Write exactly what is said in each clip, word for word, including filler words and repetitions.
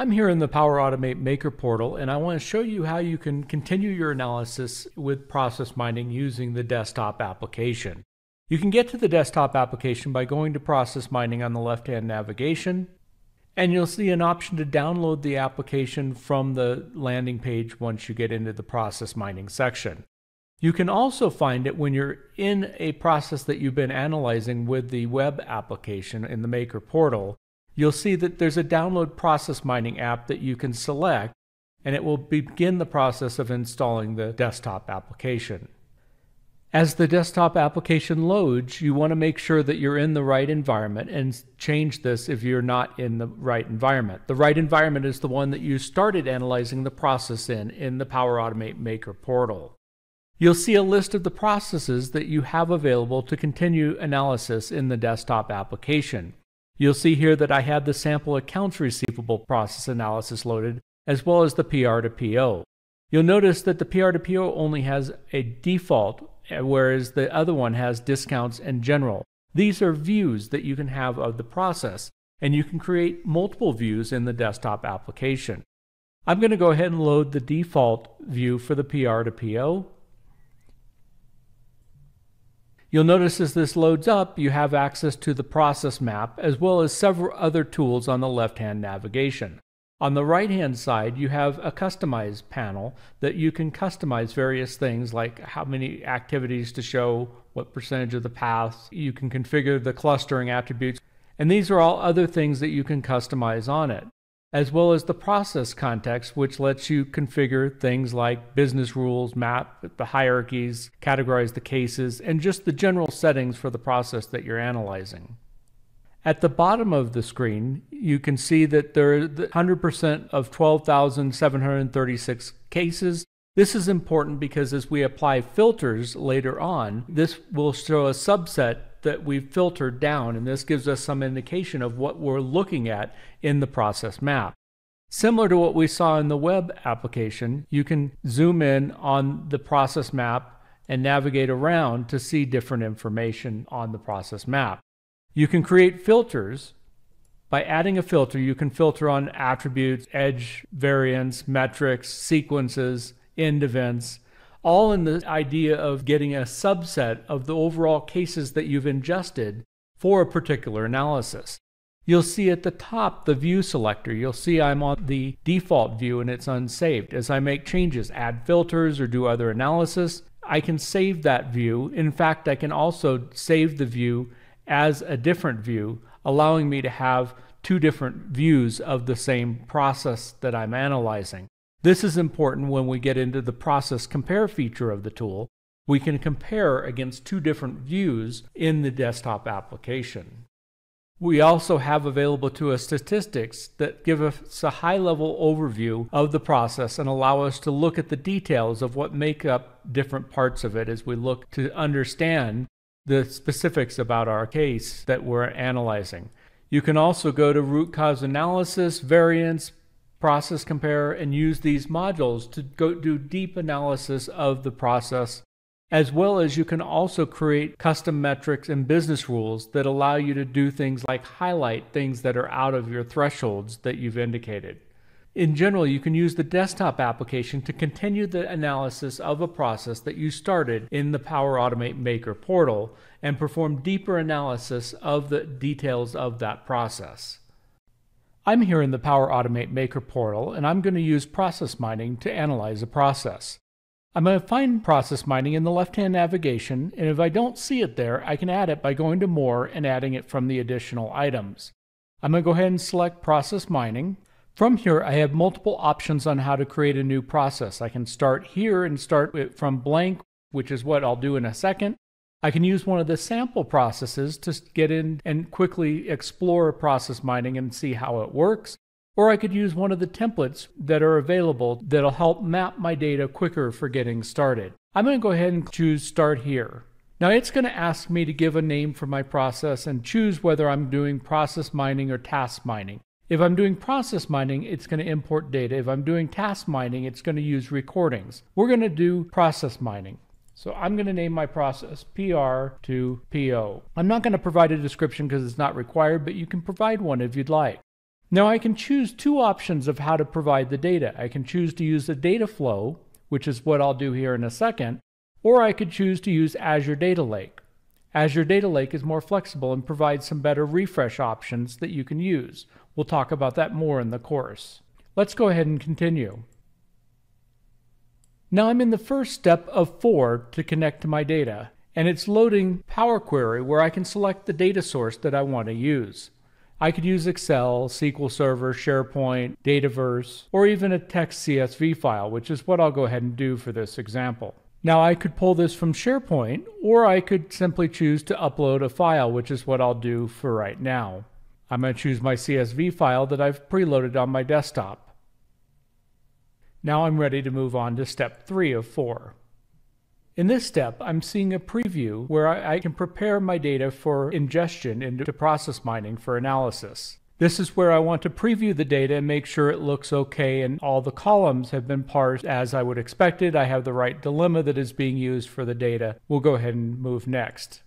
I'm here in the Power Automate Maker portal, and I want to show you how you can continue your analysis with process mining using the desktop application. You can get to the desktop application by going to Process Mining on the left-hand navigation, and you'll see an option to download the application from the landing page once you get into the Process Mining section. You can also find it when you're in a process that you've been analyzing with the web application in the Maker portal. You'll see that there's a download Process Mining app that you can select, and it will begin the process of installing the desktop application. As the desktop application loads, you want to make sure that you're in the right environment and change this if you're not in the right environment. The right environment is the one that you started analyzing the process in, in the Power Automate Maker portal. You'll see a list of the processes that you have available to continue analysis in the desktop application. You'll see here that I had the sample accounts receivable process analysis loaded, as well as the P R to P O. You'll notice that the P R to P O only has a default, whereas the other one has discounts and general. These are views that you can have of the process, and you can create multiple views in the desktop application. I'm going to go ahead and load the default view for the P R to P O. You'll notice as this loads up, you have access to the process map as well as several other tools on the left-hand navigation. On the right-hand side, you have a customize panel that you can customize various things like how many activities to show, what percentage of the paths, you can configure the clustering attributes, and these are all other things that you can customize on it, as well as the process context, which lets you configure things like business rules, map the hierarchies, categorize the cases, and just the general settings for the process that you're analyzing. At the bottom of the screen, you can see that there are one hundred percent of twelve thousand seven hundred thirty-six cases. This is important because as we apply filters later on, this will show a subset that we've filtered down, and this gives us some indication of what we're looking at in the process map. Similar to what we saw in the web application, you can zoom in on the process map and navigate around to see different information on the process map. You can create filters. By adding a filter, you can filter on attributes, edge, variance, metrics, sequences, end events, all in the idea of getting a subset of the overall cases that you've ingested for a particular analysis. You'll see at the top the view selector. You'll see I'm on the default view and it's unsaved. As I make changes, add filters or do other analysis, I can save that view. In fact, I can also save the view as a different view, allowing me to have two different views of the same process that I'm analyzing. This is important when we get into the process compare feature of the tool. We can compare against two different views in the desktop application. We also have available to us statistics that give us a high-level overview of the process and allow us to look at the details of what make up different parts of it as we look to understand the specifics about our case that we're analyzing. You can also go to root cause analysis, variance, process compare, and use these modules to go do deep analysis of the process, as well as you can also create custom metrics and business rules that allow you to do things like highlight things that are out of your thresholds that you've indicated. In general, you can use the desktop application to continue the analysis of a process that you started in the Power Automate Maker portal and perform deeper analysis of the details of that process. I'm here in the Power Automate Maker portal, and I'm going to use Process Mining to analyze a process. I'm going to find Process Mining in the left-hand navigation, and if I don't see it there, I can add it by going to More and adding it from the additional items. I'm going to go ahead and select Process Mining. From here, I have multiple options on how to create a new process. I can start here and start it from blank, which is what I'll do in a second. I can use one of the sample processes to get in and quickly explore process mining and see how it works, or I could use one of the templates that are available that'll help map my data quicker for getting started. I'm going to go ahead and choose Start Here. Now it's going to ask me to give a name for my process and choose whether I'm doing process mining or task mining. If I'm doing process mining, it's going to import data. If I'm doing task mining, it's going to use recordings. We're going to do process mining. So I'm going to name my process P R to P O. I'm not going to provide a description because it's not required, but you can provide one if you'd like. Now I can choose two options of how to provide the data. I can choose to use a data flow, which is what I'll do here in a second, or I could choose to use Azure Data Lake. Azure Data Lake is more flexible and provides some better refresh options that you can use. We'll talk about that more in the course. Let's go ahead and continue. Now I'm in the first step of four to connect to my data, and it's loading Power Query, where I can select the data source that I want to use. I could use Excel, S Q L Server, SharePoint, Dataverse, or even a text C S V file, which is what I'll go ahead and do for this example. Now I could pull this from SharePoint, or I could simply choose to upload a file, which is what I'll do for right now. I'm going to choose my C S V file that I've preloaded on my desktop. Now I'm ready to move on to step three of four. In this step, I'm seeing a preview where I can prepare my data for ingestion into process mining for analysis. This is where I want to preview the data and make sure it looks okay and all the columns have been parsed as I would expect it. I have the right dilemma that is being used for the data. We'll go ahead and move next.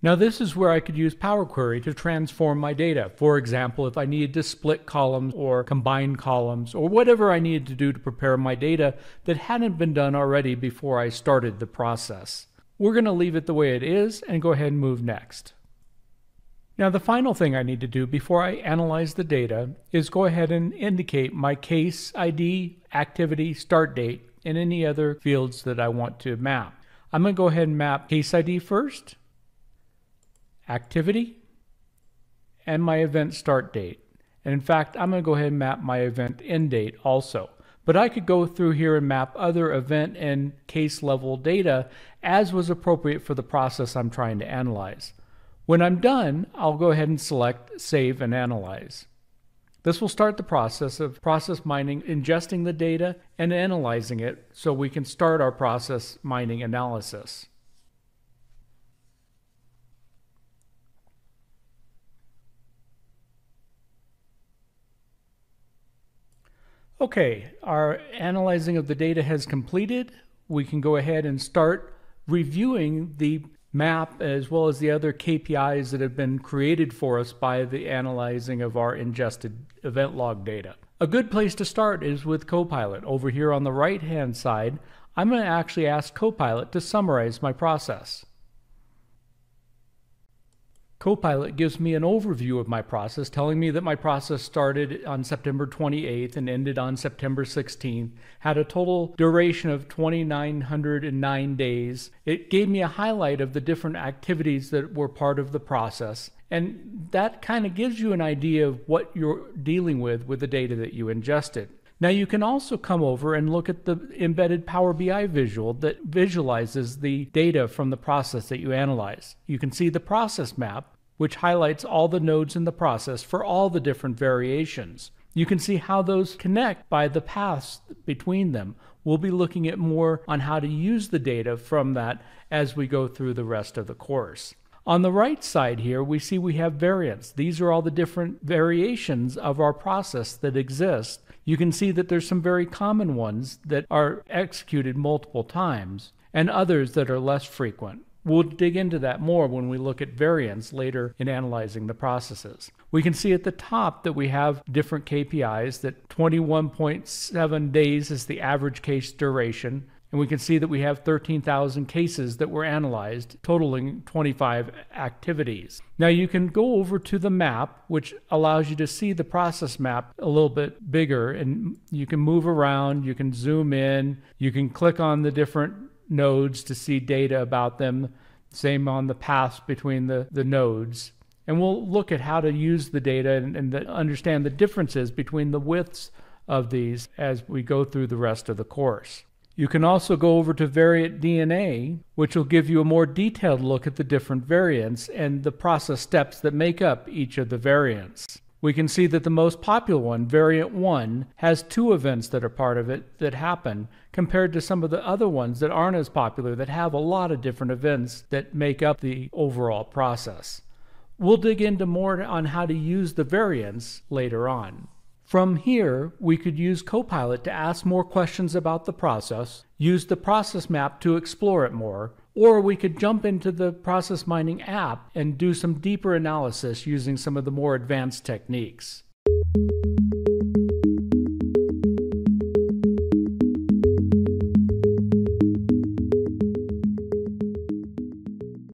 Now this is where I could use Power Query to transform my data. For example, if I needed to split columns or combine columns or whatever I needed to do to prepare my data that hadn't been done already before I started the process. We're going to leave it the way it is and go ahead and move next. Now the final thing I need to do before I analyze the data is go ahead and indicate my case I D, activity, start date, and any other fields that I want to map. I'm going to go ahead and map case I D first, activity, and my event start date. And in fact, I'm going to go ahead and map my event end date also. But I could go through here and map other event and case level data as was appropriate for the process I'm trying to analyze. When I'm done, I'll go ahead and select Save and Analyze. This will start the process of process mining, ingesting the data and analyzing it so we can start our process mining analysis. Okay, our analyzing of the data has completed. We can go ahead and start reviewing the map as well as the other K P Is that have been created for us by the analyzing of our ingested event log data. A good place to start is with Copilot. Over here on the right-hand side, I'm going to actually ask Copilot to summarize my process. Copilot gives me an overview of my process, telling me that my process started on September twenty-eighth and ended on September sixteenth, had a total duration of two thousand nine hundred nine days. It gave me a highlight of the different activities that were part of the process, and that kind of gives you an idea of what you're dealing with with the data that you ingested. Now you can also come over and look at the embedded Power B I visual that visualizes the data from the process that you analyze. You can see the process map, which highlights all the nodes in the process for all the different variations. You can see how those connect by the paths between them. We'll be looking at more on how to use the data from that as we go through the rest of the course. On the right side here, we see we have variants. These are all the different variations of our process that exist. You can see that there's some very common ones that are executed multiple times and others that are less frequent. We'll dig into that more when we look at variants later in analyzing the processes. We can see at the top that we have different K P Is, that twenty-one point seven days is the average case duration, and we can see that we have thirteen thousand cases that were analyzed, totaling twenty-five activities. Now you can go over to the map, which allows you to see the process map a little bit bigger, and you can move around, you can zoom in, you can click on the different nodes to see data about them, same on the paths between the, the nodes. And we'll look at how to use the data and, and the, understand the differences between the widths of these as we go through the rest of the course. You can also go over to Variant D N A, which will give you a more detailed look at the different variants and the process steps that make up each of the variants. We can see that the most popular one, Variant one, has two events that are part of it that happen, compared to some of the other ones that aren't as popular that have a lot of different events that make up the overall process. We'll dig into more on how to use the variants later on. From here, we could use Copilot to ask more questions about the process, use the process map to explore it more, Or we could jump into the Process Mining app and do some deeper analysis using some of the more advanced techniques.